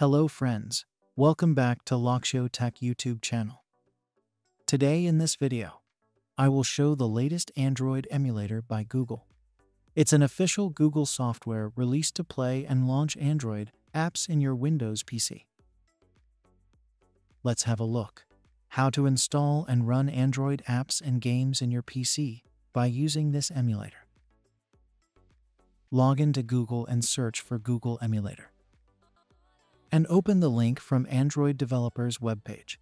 Hello friends, welcome back to Loxyo Tech YouTube channel. Today in this video, I will show the latest Android emulator by Google. It's an official Google software released to play and launch Android apps in your Windows PC. Let's have a look. How to install and run Android apps and games in your PC by using this emulator. Log into Google and search for Google Emulator. And open the link from Android Developers webpage.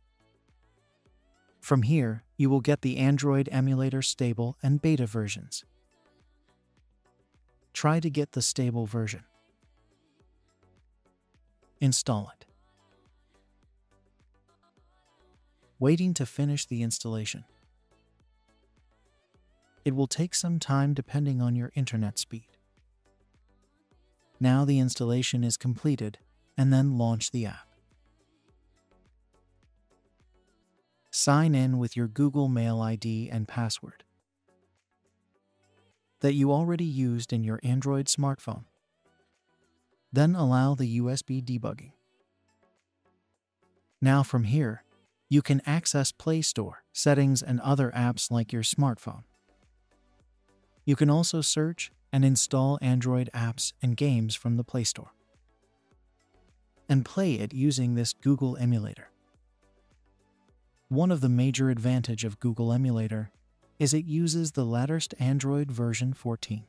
From here, you will get the Android emulator stable and beta versions. Try to get the stable version. Install it. Waiting to finish the installation. It will take some time depending on your internet speed. Now the installation is completed, and then launch the app. Sign in with your Google Mail ID and password that you already used in your Android smartphone. Then allow the USB debugging. Now from here, you can access Play Store, settings and other apps like your smartphone. You can also search and install Android apps and games from the Play Store and play it using this Google emulator. One of the major advantages of Google emulator is it uses the latest Android version 14.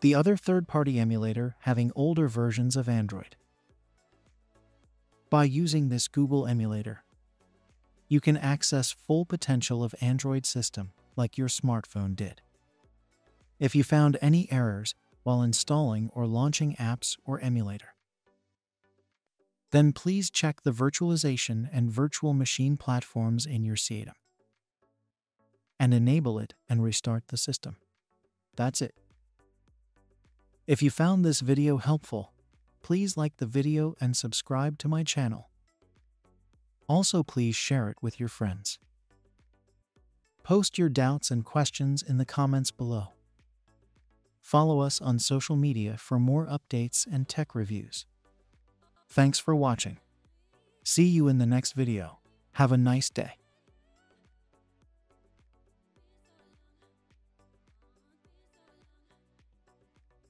The other third-party emulator having older versions of Android. By using this Google emulator, you can access full potential of Android system like your smartphone did. If you found any errors while installing or launching apps or emulator, then please check the virtualization and virtual machine platforms in your system and enable it and restart the system. That's it. If you found this video helpful, please like the video and subscribe to my channel. Also, please share it with your friends. Post your doubts and questions in the comments below. Follow us on social media for more updates and tech reviews. Thanks for watching. See you in the next video. Have a nice day.